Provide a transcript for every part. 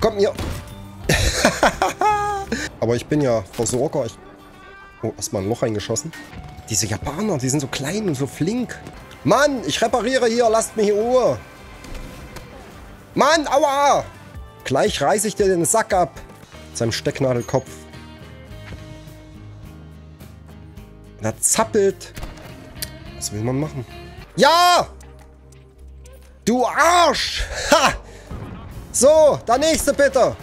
Komm hier. Aber ich bin ja Versorger. Oh, erstmal ein Loch reingeschossen. Diese Japaner, die sind so klein und so flink. Mann, ich repariere hier. Lasst mir hier Ruhe. Mann, aua. Gleich reiße ich dir den Sack ab. Mit seinem Stecknadelkopf. Da zappelt. Was will man machen? Ja! Du Arsch! Ha! So, der nächste bitte!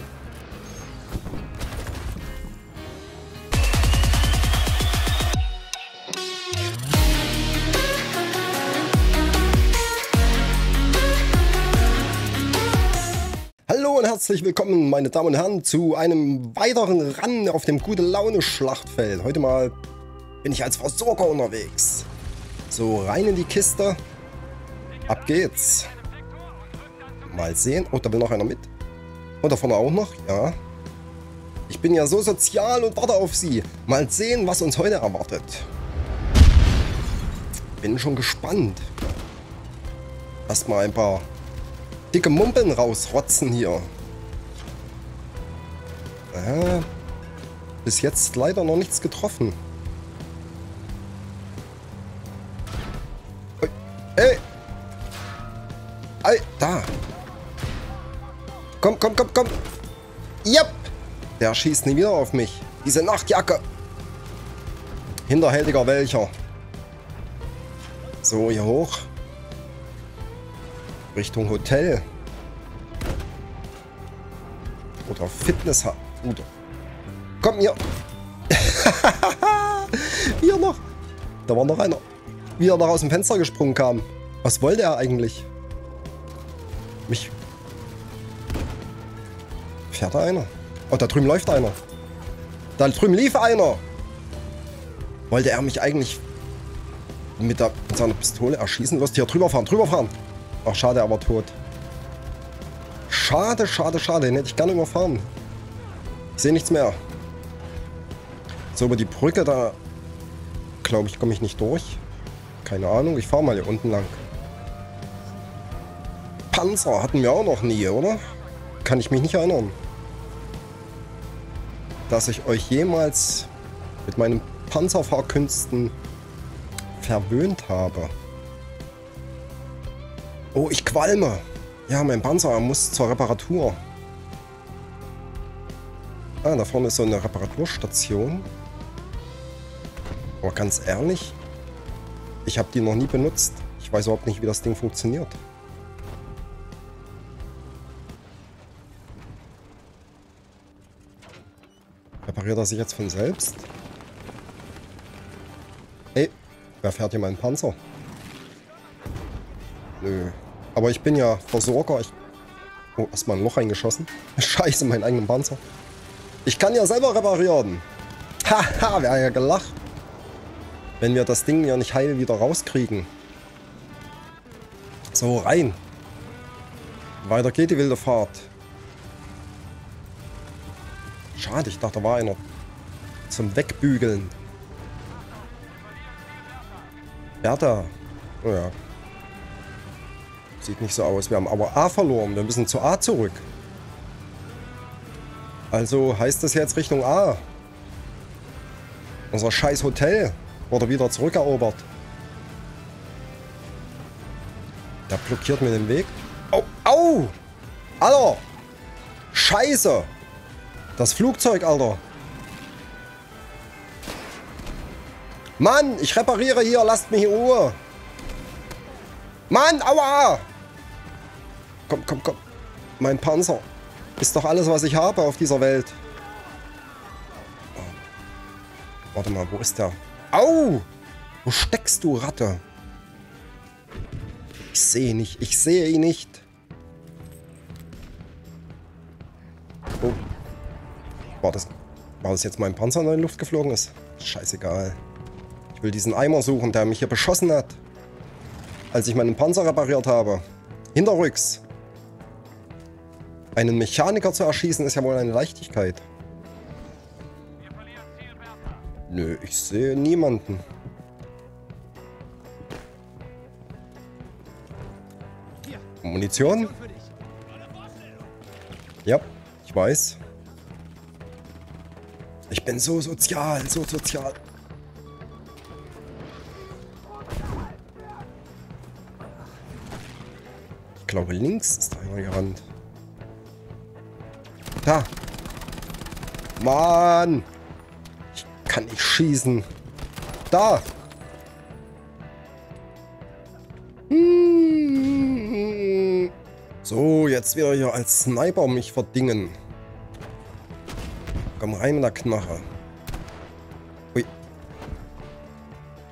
Hallo und herzlich willkommen, meine Damen und Herren, zu einem weiteren Run auf dem Gute-Laune-Schlachtfeld. Heute mal bin ich als Versorger unterwegs. So, rein in die Kiste. Ab geht's. Mal sehen. Oh, da will noch einer mit. Und da vorne auch noch. Ja. Ich bin ja so sozial und warte auf sie. Mal sehen, was uns heute erwartet. Bin schon gespannt. Erstmal ein paar dicke Mumpeln rausrotzen hier. Ja. Bis jetzt leider noch nichts getroffen. Ey! Ey, da! Komm, komm, komm, komm! Yep! Der schießt nie wieder auf mich. Diese Nachtjacke! Hinterhältiger welcher. So, hier hoch. Richtung Hotel. Oder Fitness. Oder. Komm, hier! Hier noch! Da war noch einer. Wie er noch aus dem Fenster gesprungen kam. Was wollte er eigentlich? Mich. Fährt da einer? Oh, da drüben läuft einer. Da drüben lief einer. Wollte er mich eigentlich mit seiner Pistole erschießen? Lust, hier drüber fahren, drüber fahren. Ach, schade, er war tot. Schade, schade, schade. Den hätte ich gerne überfahren. Ich sehe nichts mehr. So, über die Brücke, da glaube ich, komme ich nicht durch. Keine Ahnung, ich fahre mal hier unten lang. Panzer hatten wir auch noch nie, oder? Kann ich mich nicht erinnern. Dass ich euch jemals mit meinen Panzerfahrkünsten verwöhnt habe. Oh, ich qualme. Ja, mein Panzer, er muss zur Reparatur. Ah, da vorne ist so eine Reparaturstation. Aber ganz ehrlich... Ich habe die noch nie benutzt. Ich weiß überhaupt nicht, wie das Ding funktioniert. Repariert er sich jetzt von selbst? Ey, wer fährt hier meinen Panzer? Nö. Aber ich bin ja Versorger. Oh, erstmal ein Loch reingeschossen. Scheiße, meinen eigenen Panzer. Ich kann ja selber reparieren. Haha, wer hat ja gelacht. Wenn wir das Ding ja nicht heil wieder rauskriegen. So, rein. Weiter geht die wilde Fahrt. Schade, ich dachte, da war einer. Zum Wegbügeln. Bertha. Oh ja. Sieht nicht so aus. Wir haben aber A verloren. Wir müssen zu A zurück. Also heißt das jetzt Richtung A. Unser scheiß Hotel. Oder wieder zurückerobert. Der blockiert mir den Weg. Au! Au! Alter! Scheiße! Das Flugzeug, Alter! Mann, ich repariere hier. Lasst mich in Ruhe! Mann, aua! Komm, komm, komm. Mein Panzer ist doch alles, was ich habe auf dieser Welt. Warte mal, wo ist der? Au! Wo steckst du, Ratte? Ich sehe ihn nicht. Ich sehe ihn nicht. Oh. War das jetzt mein Panzer, der in die Luft geflogen ist? Scheißegal. Ich will diesen Eimer suchen, der mich hier beschossen hat. Als ich meinen Panzer repariert habe. Hinterrücks. Einen Mechaniker zu erschießen, ist ja wohl eine Leichtigkeit. Nö, ich sehe niemanden. Munition? Ja. weiß. Ich bin so sozial, so sozial. Ich glaube, links ist einer gerannt. Da! Mann! Ich kann nicht schießen. Da! So, jetzt wieder hier als Sniper mich verdingen. Komm rein mit der Knarre. Ui.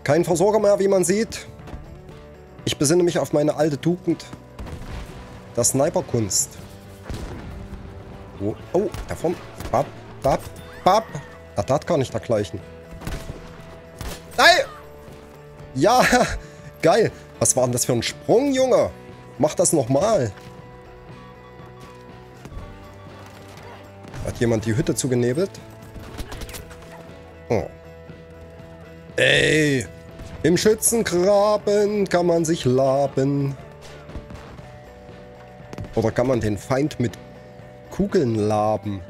Kein Versorger mehr, wie man sieht. Ich besinne mich auf meine alte Tugend. Der Sniperkunst. Oh, oh, da vorne. Bap, bap, bap. Das kann ich dergleichen. Nein! Ja, geil. Was war denn das für ein Sprung, Junge? Mach das nochmal. Hat jemand die Hütte zugenebelt? Oh. Ey! Im Schützengraben kann man sich laben. Oder kann man den Feind mit Kugeln laben?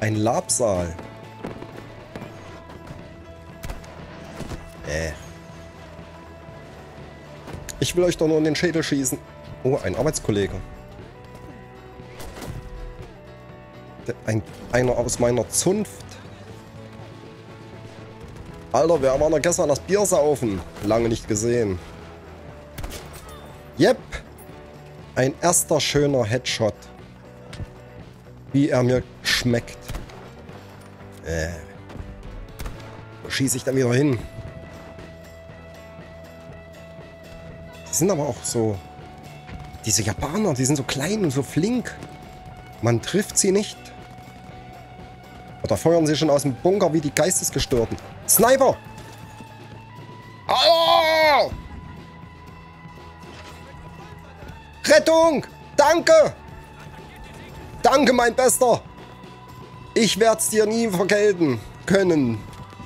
Ein Labsaal. Ich will euch doch nur in den Schädel schießen. Oh, ein Arbeitskollege. Einer aus meiner Zunft. Alter, wer war da gestern das Bier saufen? Lange nicht gesehen. Jep. Ein erster schöner Headshot. Wie er mir schmeckt. Wo schieße ich denn wieder hin? Die sind aber auch so... Diese Japaner, die sind so klein und so flink. Man trifft sie nicht. Oder feuern sie schon aus dem Bunker wie die Geistesgestörten. Sniper! Hallo! Rettung! Danke! Danke, mein Bester! Ich werde es dir nie vergelten. Können,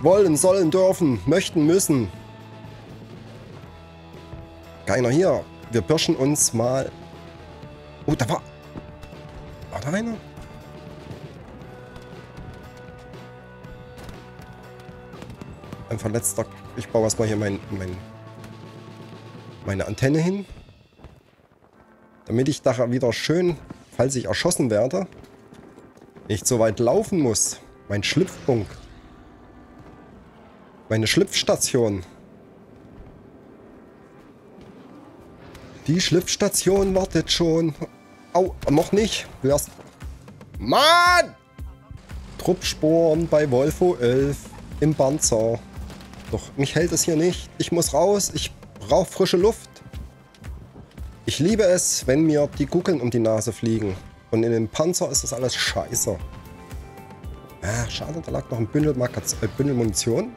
wollen, sollen, dürfen, möchten, müssen. Keiner hier. Wir pirschen uns mal. Oh, da war... War da einer? Ein Verletzter. Ich baue erstmal hier meine Antenne hin. Damit ich da wieder schön, falls ich erschossen werde, nicht so weit laufen muss. Mein Schlüpfpunkt. Meine Schlüpfstation. Die Schlüpfstation wartet schon. Au, noch nicht. Du hast... Mann! Truppsporen bei Wolfo 11 im Panzer. Doch mich hält es hier nicht. Ich muss raus. Ich brauche frische Luft. Ich liebe es, wenn mir die Kugeln um die Nase fliegen. Und in dem Panzer ist das alles scheiße. Ah, schade, da lag noch ein Bündel Munition.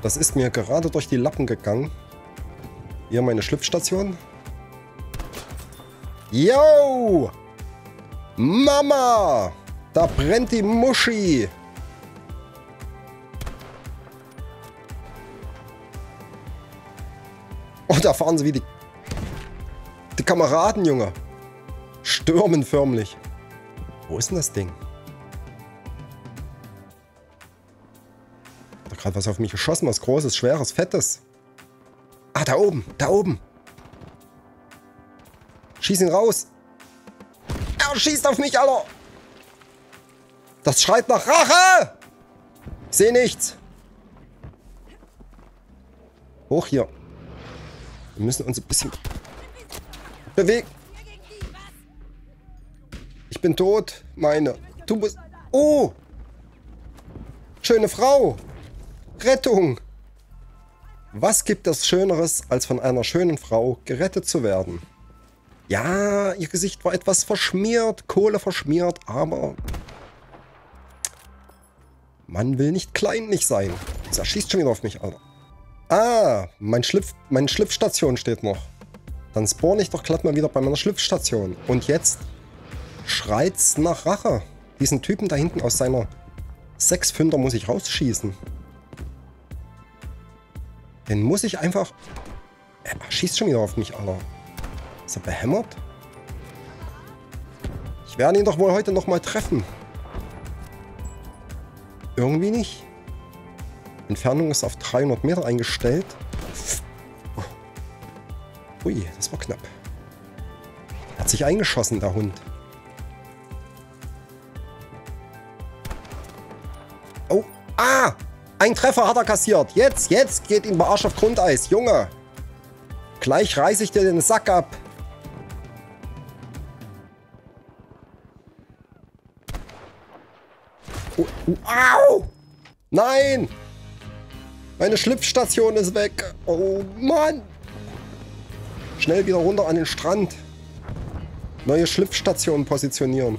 Das ist mir gerade durch die Lappen gegangen. Hier meine Schlüpfstation. Yo! Mama! Da brennt die Muschi! Oh, da fahren sie wie die Kameraden, Junge. Stürmen förmlich. Wo ist denn das Ding? Hat da gerade was auf mich geschossen, was Großes, Schweres, Fettes. Ah, da oben, da oben. Schieß ihn raus. Er schießt auf mich, Alter. Das schreit nach Rache. Ich sehe nichts. Hoch hier. Wir müssen uns ein bisschen bewegen. Ich bin tot, meine. Du bist... Oh. Schöne Frau. Rettung. Was gibt es Schöneres, als von einer schönen Frau gerettet zu werden? Ja, ihr Gesicht war etwas verschmiert, Kohle verschmiert, aber... Man will nicht kleinlich sein. Er schießt schon wieder auf mich, Alter. Ah, meine Schlüpfstation steht noch. Dann spawne ich doch glatt mal wieder bei meiner Schlüpfstation. Und jetzt schreit's nach Rache. Diesen Typen da hinten aus seiner 6-5er muss ich rausschießen. Den muss ich einfach... Er schießt schon wieder auf mich, Alter. Ist er behämmert? Ich Ich werde ihn doch wohl heute nochmal treffen. Irgendwie nicht. Entfernung ist auf 300 Meter eingestellt. Oh. Ui, das war knapp. Hat sich eingeschossen, der Hund. Oh, ah! Ein Treffer hat er kassiert. Jetzt geht ihm der Arsch auf Grundeis. Junge, gleich reiße ich dir den Sack ab. Au! Nein! Meine Schlüpfstation ist weg. Oh Mann! Schnell wieder runter an den Strand. Neue Schlüpfstation positionieren.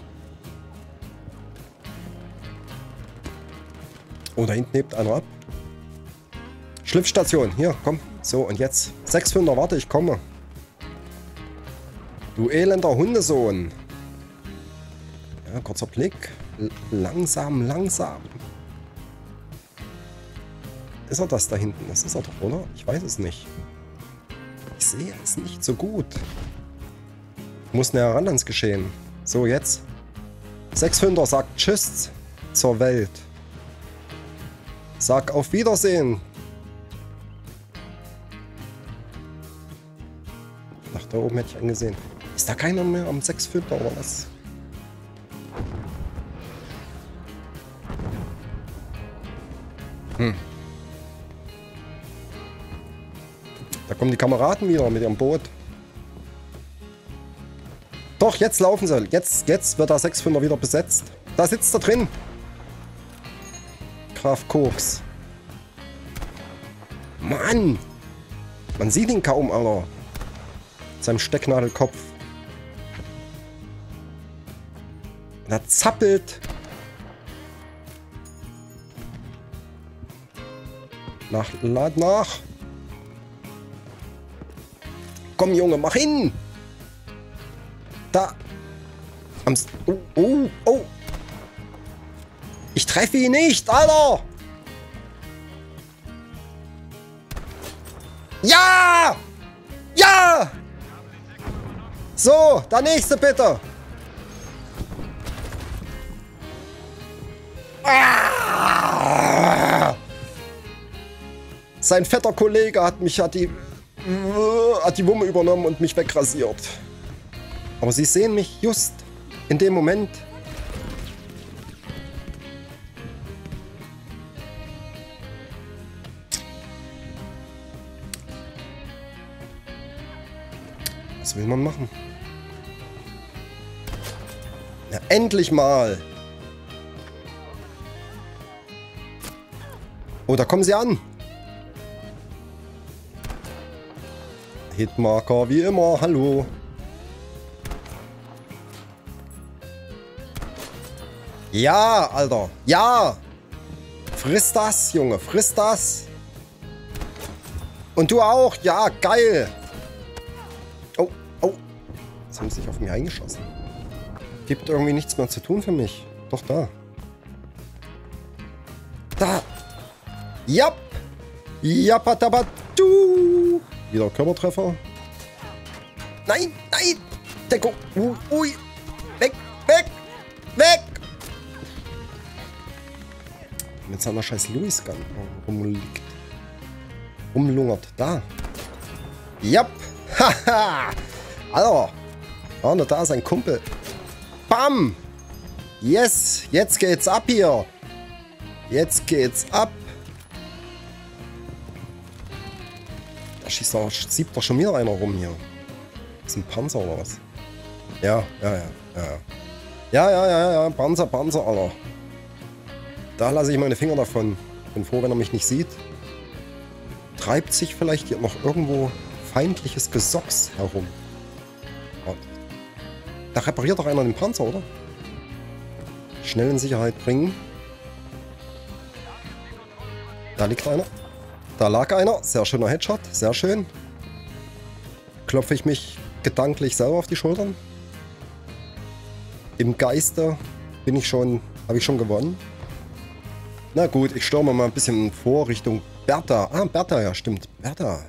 Oh, da hinten hebt einer ab. Schlüpfstation, hier, komm. So, und jetzt. 600, warte, ich komme. Du elender Hundesohn. Ja, kurzer Blick. Langsam. Ist er das da hinten? Das ist er doch, oder? Ich weiß es nicht. Ich sehe es nicht so gut. Muss näher ran ans Geschehen. So, jetzt. 600 sagt Tschüss zur Welt. Sag auf Wiedersehen. Nach da oben hätte ich angesehen. Ist da keiner mehr am 6.5. oder was? Hm. Da kommen die Kameraden wieder mit ihrem Boot. Doch, jetzt laufen sie. Jetzt wird der 6.5 wieder besetzt. Da sitzt er drin. Graf Koks. Mann! Man sieht ihn kaum, Alter. Mit seinem Stecknadelkopf. Da zappelt. Lad nach. Komm, Junge, mach hin! Da. Oh. Ich treffe ihn nicht, Alter! Ja! Ja! So, der nächste bitte! Ah! Sein fetter Kollege hat die Wumme übernommen und mich wegrasiert. Aber sie sehen mich just in dem Moment. Was will man machen? Na, endlich mal! Oh, da kommen sie an! Hitmarker, wie immer, hallo! Ja, Alter, ja! Friss das, Junge, friss das! Und du auch, ja, geil! Oh. Jetzt haben sie sich auf mich eingeschossen. Gibt irgendwie nichts mehr zu tun für mich. Doch, da. Da. Jap. Japatabatu. Wieder Körpertreffer. Nein. Deko. Ui. Weg. Mit seiner scheiß Louis-Gun rumliegt. Rumlungert. Da. Jap. Haha! Alter! Oh, da ist ein Kumpel. Bam! Yes! Jetzt geht's ab hier! Jetzt geht's ab! Da schiebt doch schon wieder einer rum hier. Ist ein Panzer oder was? Ja. Ja. Panzer, Alter. Da lasse ich meine Finger davon. Bin froh, wenn er mich nicht sieht. Treibt sich vielleicht hier noch irgendwo feindliches Gesocks herum. Da repariert doch einer den Panzer, oder? Schnell in Sicherheit bringen. Da liegt einer. Da lag einer. Sehr schöner Headshot. Sehr schön. Klopfe ich mich gedanklich selber auf die Schultern. Im Geiste habe ich schon gewonnen. Na gut, ich stürme mal ein bisschen vor Richtung Bertha. Ah, Bertha, ja stimmt. Bertha.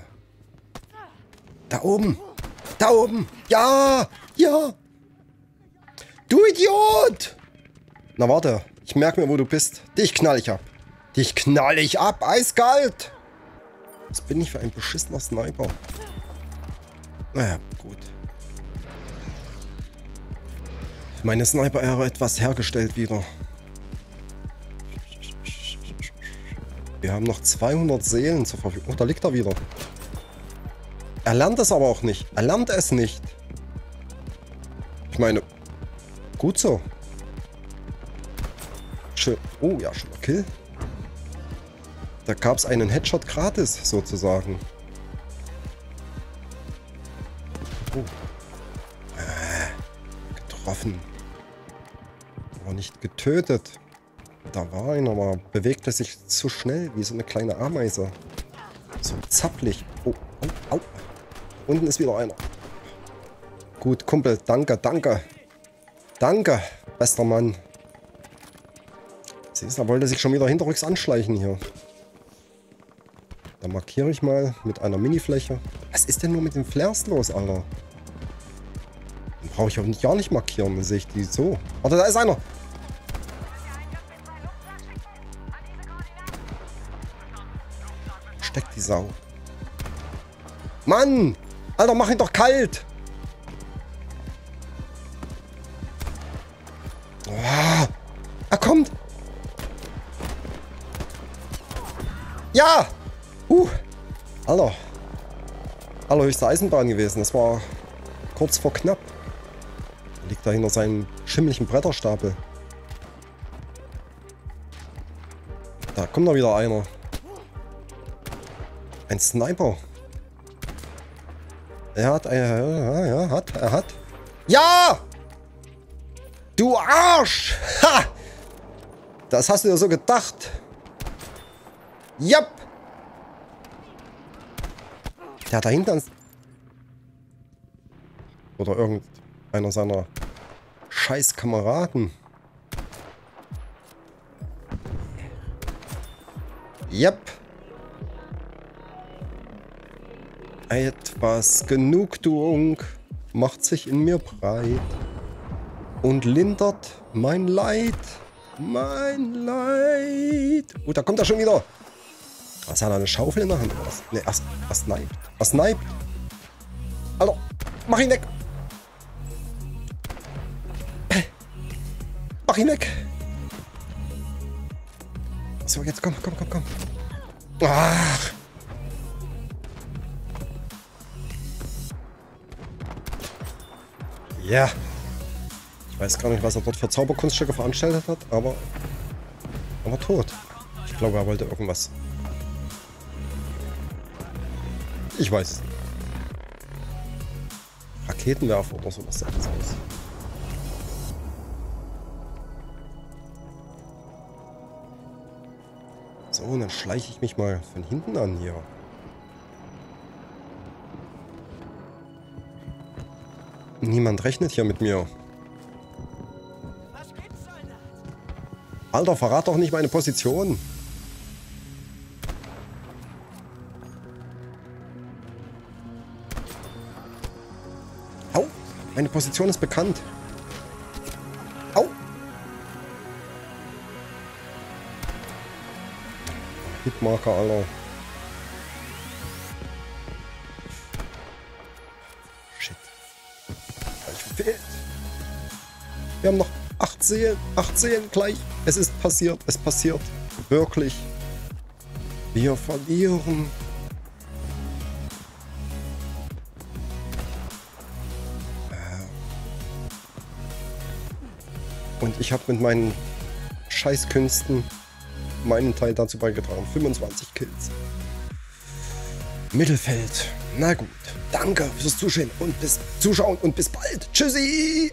Da oben! Ja! Du Idiot! Na warte, ich merke mir, wo du bist. Dich knall ich ab. Dich knall ich ab, eiskalt! Was bin ich für ein beschissener Sniper? Naja, gut. Meine Sniper-Ära etwas hergestellt wieder. Wir haben noch 200 Seelen zur Verfügung. Oh, da liegt er wieder. Er lernt es aber auch nicht. Er lernt es nicht. Ich meine, gut so. Schön. Oh ja, schöner Kill. Da gab es einen Headshot gratis, sozusagen. Oh. Getroffen. Aber nicht getötet. Da war einer, aber bewegte sich zu schnell, wie so eine kleine Ameise. So zappelig. Oh, au, au. Unten ist wieder einer. Gut, Kumpel, danke, danke. Danke, bester Mann. Siehst du, er wollte sich schon wieder hinterrücks anschleichen hier. Da markiere ich mal mit einer Minifläche. Was ist denn nur mit den Flares los, Alter? Den brauche ich auch nicht, gar nicht markieren, dann sehe ich die so. Warte, da ist einer. Steckt die Sau. Mann! Alter, mach ihn doch kalt! Oh, er kommt! Ja! Alter. Allerhöchste Eisenbahn gewesen. Das war kurz vor knapp. Er liegt da hinter seinem schimmeligen Bretterstapel. Da kommt da wieder einer. Ein Sniper. Er hat, er hat. Ja! Du Arsch! Ha! Das hast du dir so gedacht. Jupp! Der hat da hinten... Oder irgendeiner seiner Scheißkameraden. Jupp. Etwas Genugtuung macht sich in mir breit und lindert mein Leid. Mein Leid. Oh, da kommt er schon wieder. Was hat er, eine Schaufel in der Hand? Ne, er sniped. Er sniped. Alter, mach ihn weg. Mach ihn weg. So, jetzt komm, komm, komm, komm. Ach. Ja. Ich weiß gar nicht, was er dort für Zauberkunststücke veranstaltet hat, aber... Er war tot. Ich glaube, er wollte irgendwas. Ich weiß es nicht. Raketenwerfer oder sowas sah das aus. So, und dann schleiche ich mich mal von hinten an hier. Niemand rechnet hier mit mir. Alter, verrat doch nicht meine Position. Meine Position ist bekannt. Au! Hitmarker, Alter. Shit. Gleich verfehlt. Wir haben noch 8 Seelen. 8 Seelen gleich. Es ist passiert. Es passiert. Wirklich. Wir verlieren. Und ich habe mit meinen Scheißkünsten meinen Teil dazu beigetragen. 25 Kills. Mittelfeld. Na gut. Danke fürs Zuschauen und bis bald. Tschüssi!